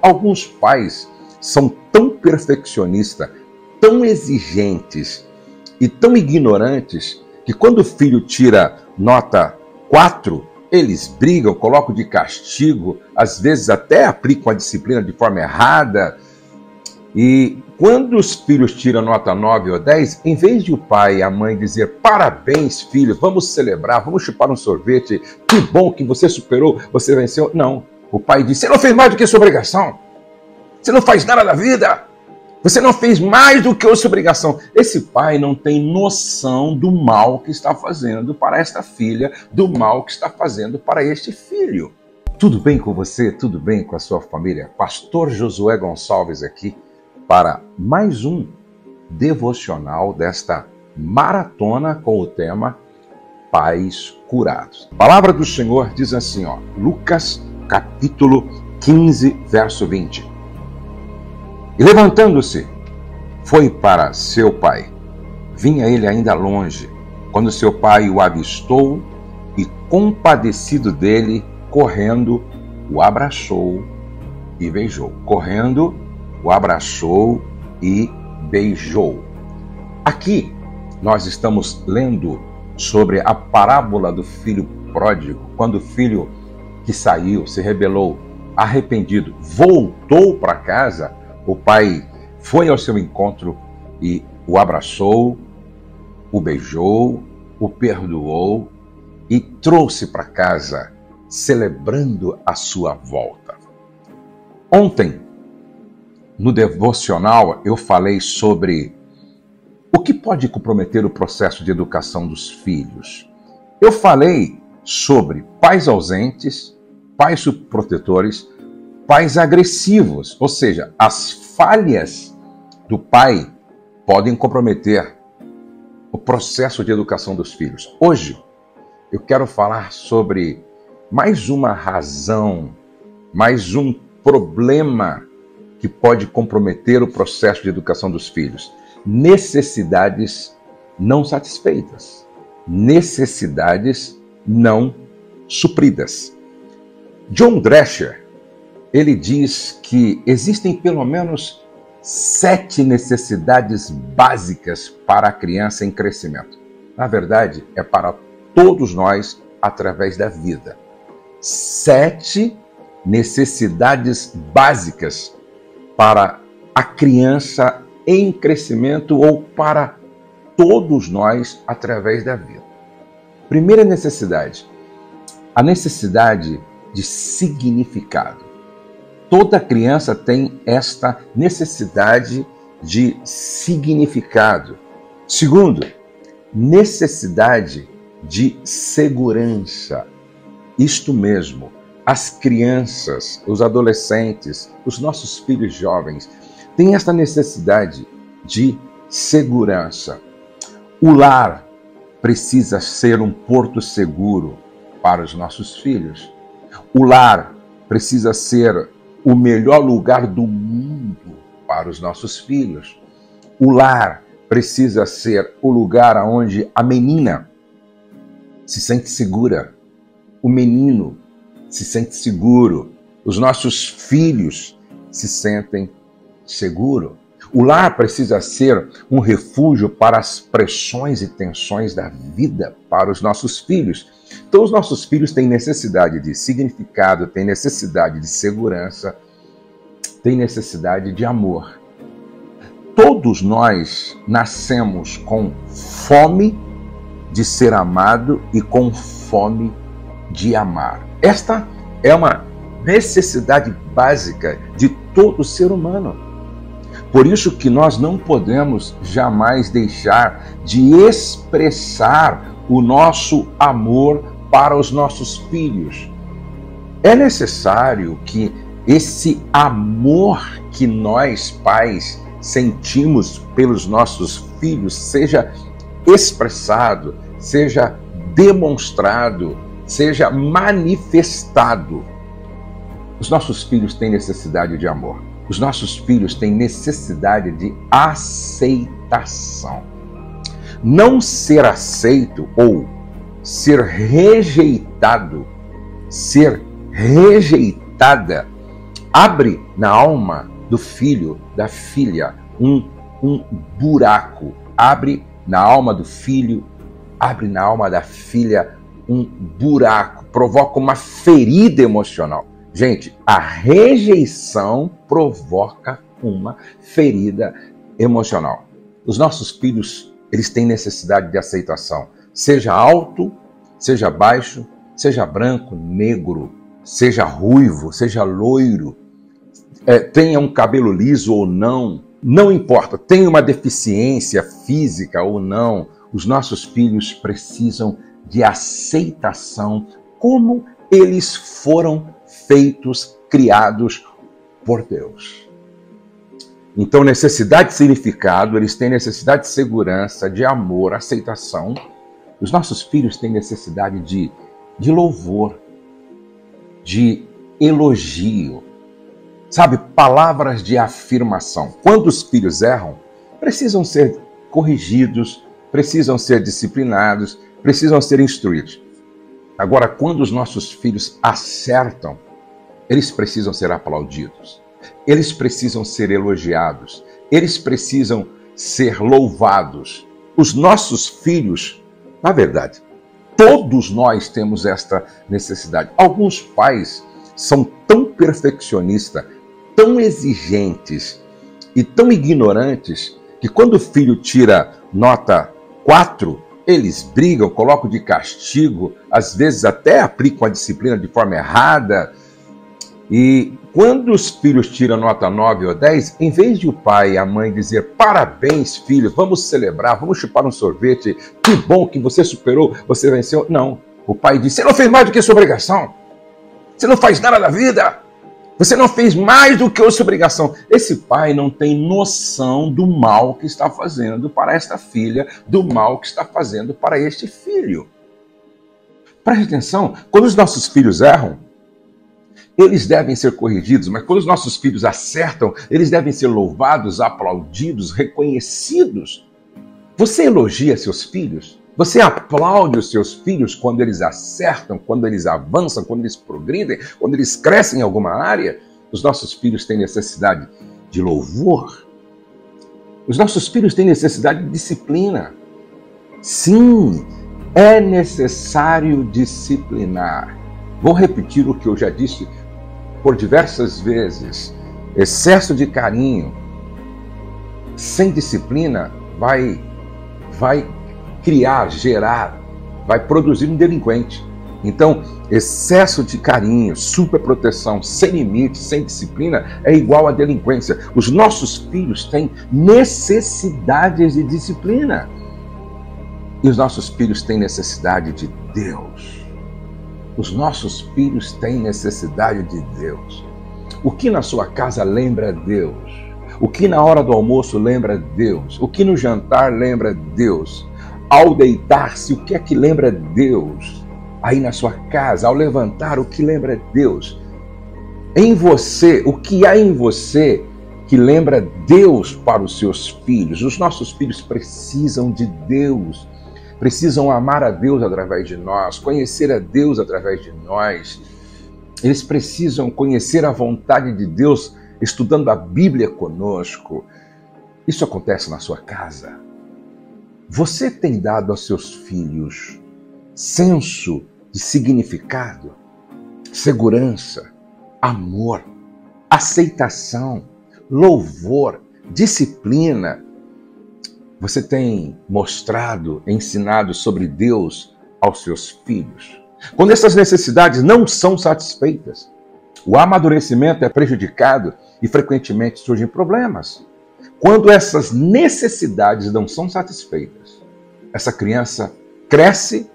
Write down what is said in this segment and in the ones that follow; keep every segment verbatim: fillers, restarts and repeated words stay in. Alguns pais são tão perfeccionistas, tão exigentes e tão ignorantes que quando o filho tira nota quatro, eles brigam, colocam de castigo, às vezes até aplicam a disciplina de forma errada. E quando os filhos tiram nota nove ou dez, em vez de o pai e a mãe dizer parabéns, filho, vamos celebrar, vamos chupar um sorvete, que bom que você superou, você venceu. Não, o pai diz, você não fez mais do que a sua obrigação, você não faz nada da vida, você não fez mais do que a sua obrigação. Esse pai não tem noção do mal que está fazendo para esta filha, do mal que está fazendo para este filho. Tudo bem com você? Tudo bem com a sua família? Pastor Josué Gonçalves aqui, para mais um devocional desta maratona com o tema Pais Curados. A palavra do Senhor diz assim, ó, Lucas capítulo quinze, verso vinte. E levantando-se, foi para seu pai. Vinha ele ainda longe, quando seu pai o avistou e, compadecido dele, correndo, o abraçou e beijou. Correndo, o abraçou e beijou. Aqui nós estamos lendo sobre a parábola do filho pródigo, quando o filho que saiu, se rebelou, arrependido, voltou para casa, o pai foi ao seu encontro e o abraçou, o beijou, o perdoou e trouxe para casa, celebrando a sua volta. Ontem, no devocional, eu falei sobre o que pode comprometer o processo de educação dos filhos. Eu falei sobre pais ausentes, pais subprotetores, pais agressivos, ou seja, as falhas do pai podem comprometer o processo de educação dos filhos. Hoje, eu quero falar sobre mais uma razão, mais um problema que pode comprometer o processo de educação dos filhos. Necessidades não satisfeitas. Necessidades não supridas. John Drescher, ele diz que existem pelo menos sete necessidades básicas para a criança em crescimento. Na verdade, é para todos nós através da vida. Sete necessidades básicas para a criança em crescimento ou para todos nós através da vida. Primeira necessidade, a necessidade de significado. Toda criança tem esta necessidade de significado. Segundo, necessidade de segurança. Isto mesmo. As crianças, os adolescentes, os nossos filhos jovens têm esta necessidade de segurança. O lar precisa ser um porto seguro para os nossos filhos. O lar precisa ser o melhor lugar do mundo para os nossos filhos. O lar precisa ser o lugar onde a menina se sente segura, o menino se sente seguro, os nossos filhos se sentem seguros. O lar precisa ser um refúgio para as pressões e tensões da vida para os nossos filhos. Então os nossos filhos têm necessidade de significado, têm necessidade de segurança, têm necessidade de amor. Todos nós nascemos com fome de ser amado e com fome de amar. Esta é uma necessidade básica de todo ser humano. Por isso que nós não podemos jamais deixar de expressar o nosso amor para os nossos filhos. É necessário que esse amor que nós, pais, sentimos pelos nossos filhos seja expressado, seja demonstrado, seja manifestado. Os nossos filhos têm necessidade de amor. Os nossos filhos têm necessidade de aceitação. Não ser aceito ou ser rejeitado, ser rejeitada abre na alma do filho, da filha, um, um buraco. Abre na alma do filho, abre na alma da filha um buraco. Provoca uma ferida emocional. Gente, a rejeição provoca uma ferida emocional. Os nossos filhos, eles têm necessidade de aceitação. Seja alto, seja baixo, seja branco, negro, seja ruivo, seja loiro, é, tenha um cabelo liso ou não, não importa, tenha uma deficiência física ou não, os nossos filhos precisam de aceitação como eles foram feitos, criados por Deus. Então, necessidade de significado, eles têm necessidade de segurança, de amor, aceitação. Os nossos filhos têm necessidade de, de louvor, de elogio, sabe? Palavras de afirmação. Quando os filhos erram, precisam ser corrigidos, precisam ser disciplinados, precisam ser instruídos. Agora, quando os nossos filhos acertam, eles precisam ser aplaudidos, eles precisam ser elogiados, eles precisam ser louvados. Os nossos filhos, na verdade, todos nós temos esta necessidade. Alguns pais são tão perfeccionistas, tão exigentes e tão ignorantes que quando o filho tira nota quatro, eles brigam, colocam de castigo, às vezes até aplicam a disciplina de forma errada. E quando os filhos tiram nota nove ou dez, em vez de o pai e a mãe dizer parabéns, filho, vamos celebrar, vamos chupar um sorvete, que bom que você superou, você venceu. Não, o pai diz, você não fez mais do que sua obrigação, você não faz nada da vida, você não fez mais do que sua obrigação. Esse pai não tem noção do mal que está fazendo para esta filha, do mal que está fazendo para este filho. Preste atenção, quando os nossos filhos erram, eles devem ser corrigidos, mas quando os nossos filhos acertam, eles devem ser louvados, aplaudidos, reconhecidos. Você elogia seus filhos? Você aplaude os seus filhos quando eles acertam, quando eles avançam, quando eles progridem, quando eles crescem em alguma área? Os nossos filhos têm necessidade de louvor. Os nossos filhos têm necessidade de disciplina. Sim, é necessário disciplinar. Vou repetir o que eu já disse por diversas vezes, excesso de carinho, sem disciplina, vai, vai criar, gerar, vai produzir um delinquente. Então, excesso de carinho, superproteção, sem limite, sem disciplina, é igual à delinquência. Os nossos filhos têm necessidades de disciplina. E os nossos filhos têm necessidade de Deus. Os nossos filhos têm necessidade de Deus. O que na sua casa lembra Deus? O que na hora do almoço lembra Deus? O que no jantar lembra Deus? Ao deitar-se, o que é que lembra Deus? Aí na sua casa, ao levantar, o que lembra Deus? Em você, o que há em você que lembra Deus para os seus filhos? Os nossos filhos precisam de Deus. Precisam amar a Deus através de nós, conhecer a Deus através de nós. Eles precisam conhecer a vontade de Deus estudando a Bíblia conosco. Isso acontece na sua casa. Você tem dado aos seus filhos senso de significado, segurança, amor, aceitação, louvor, disciplina? Você tem mostrado, ensinado sobre Deus aos seus filhos? Quando essas necessidades não são satisfeitas, o amadurecimento é prejudicado e frequentemente surgem problemas. Quando essas necessidades não são satisfeitas, essa criança cresce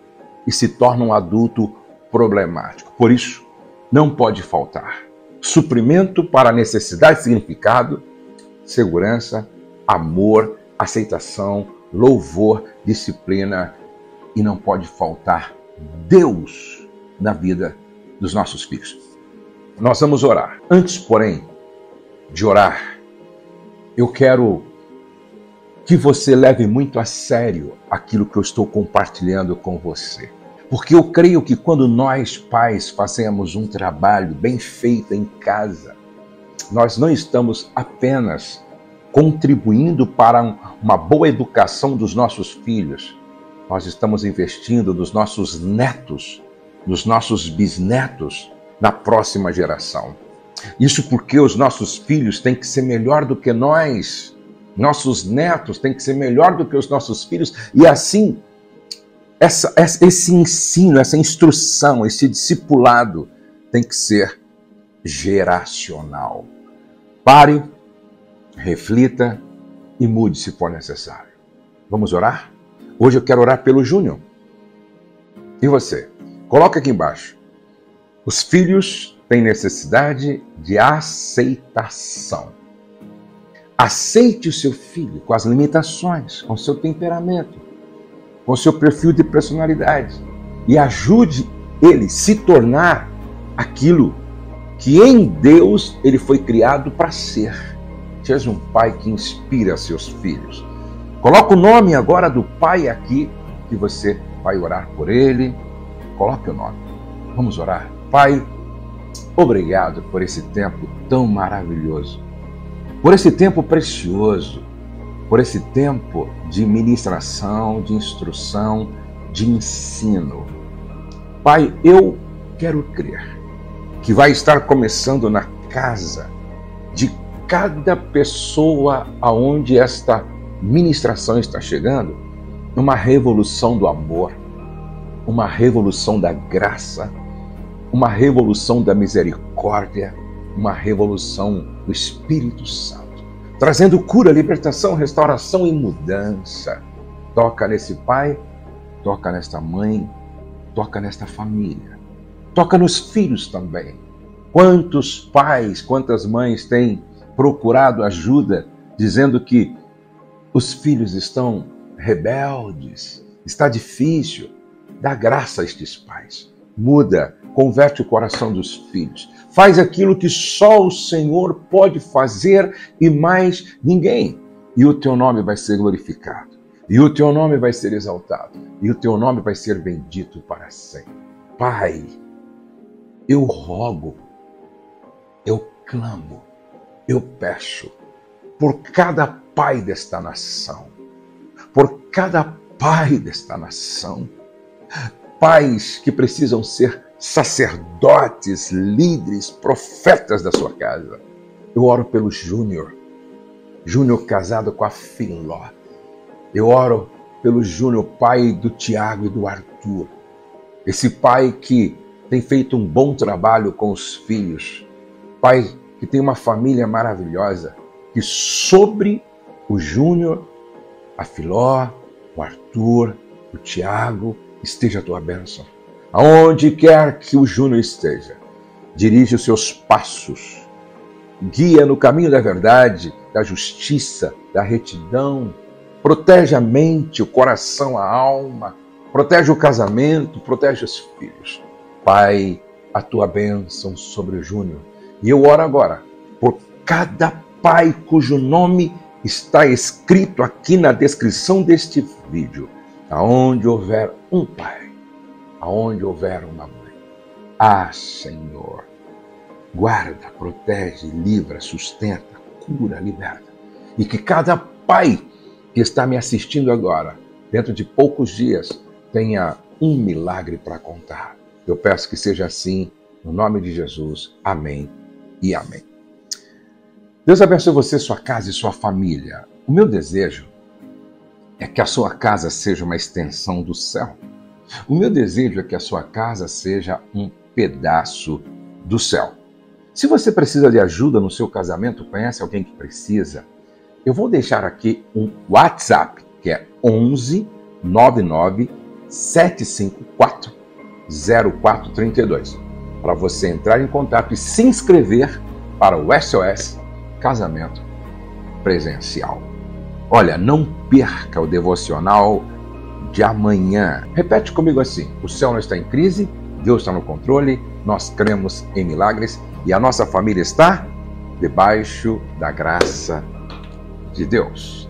e se torna um adulto problemático. Por isso, não pode faltar suprimento para necessidade, significado, segurança, amor, aceitação, louvor, disciplina, e não pode faltar Deus na vida dos nossos filhos. Nós vamos orar. Antes, porém, de orar, eu quero que você leve muito a sério aquilo que eu estou compartilhando com você. Porque eu creio que quando nós, pais, fazemos um trabalho bem feito em casa, nós não estamos apenas contribuindo para uma boa educação dos nossos filhos, nós estamos investindo nos nossos netos, nos nossos bisnetos, na próxima geração. Isso porque os nossos filhos têm que ser melhor do que nós, nossos netos têm que ser melhor do que os nossos filhos, e assim, essa, esse ensino, essa instrução, esse discipulado tem que ser geracional. Pare, reflita e mude se for necessário. Vamos orar? Hoje eu quero orar pelo Júnior. E você? Coloca aqui embaixo. Os filhos têm necessidade de aceitação. Aceite o seu filho com as limitações, com o seu temperamento, com o seu perfil de personalidade e ajude ele a se tornar aquilo que em Deus ele foi criado para ser. Seja um pai que inspira seus filhos. Coloca o nome agora do pai aqui que você vai orar por ele. Coloque o nome. Vamos orar. Pai, obrigado por esse tempo tão maravilhoso, por esse tempo precioso, por esse tempo de ministração, de instrução, de ensino. Pai, eu quero crer que vai estar começando na casa de cada pessoa aonde esta ministração está chegando, uma revolução do amor, uma revolução da graça, uma revolução da misericórdia, uma revolução do Espírito Santo, trazendo cura, libertação, restauração e mudança. Toca nesse pai, toca nesta mãe, toca nesta família, toca nos filhos também. Quantos pais, quantas mães têm procurado ajuda, dizendo que os filhos estão rebeldes, está difícil. Dá graça a estes pais. Muda, converte o coração dos filhos. Faz aquilo que só o Senhor pode fazer e mais ninguém. E o teu nome vai ser glorificado. E o teu nome vai ser exaltado. E o teu nome vai ser bendito para sempre. Pai, eu rogo, eu clamo, eu peço por cada pai desta nação. Por cada pai desta nação. Pais que precisam ser sacerdotes, líderes, profetas da sua casa. Eu oro pelo Júnior, Júnior casado com a Finló. Eu oro pelo Júnior, pai do Tiago e do Arthur. Esse pai que tem feito um bom trabalho com os filhos. Pai que tem uma família maravilhosa. Que sobre o Júnior, a Finló, o Arthur, o Tiago, esteja a tua bênção. Aonde quer que o Júnior esteja, dirige os seus passos, guia no caminho da verdade, da justiça, da retidão, protege a mente, o coração, a alma, protege o casamento, protege os filhos. Pai, a tua bênção sobre o Júnior. E eu oro agora por cada pai cujo nome está escrito aqui na descrição deste vídeo. Aonde houver um pai, aonde houver uma mãe. Ah, Senhor, guarda, protege, livra, sustenta, cura, liberta. E que cada pai que está me assistindo agora, dentro de poucos dias, tenha um milagre para contar. Eu peço que seja assim, no nome de Jesus. Amém e amém. Deus abençoe você, sua casa e sua família. O meu desejo é que a sua casa seja uma extensão do céu. O meu desejo é que a sua casa seja um pedaço do céu. Se você precisa de ajuda no seu casamento, conhece alguém que precisa, eu vou deixar aqui um WhatsApp, que é onze nove nove, sete cinco quatro, zero quatro três dois, para você entrar em contato e se inscrever para o S O S Casamento Presencial. Olha, não perca o devocional de amanhã. Repete comigo assim: o céu não está em crise, Deus está no controle, nós cremos em milagres e a nossa família está debaixo da graça de Deus.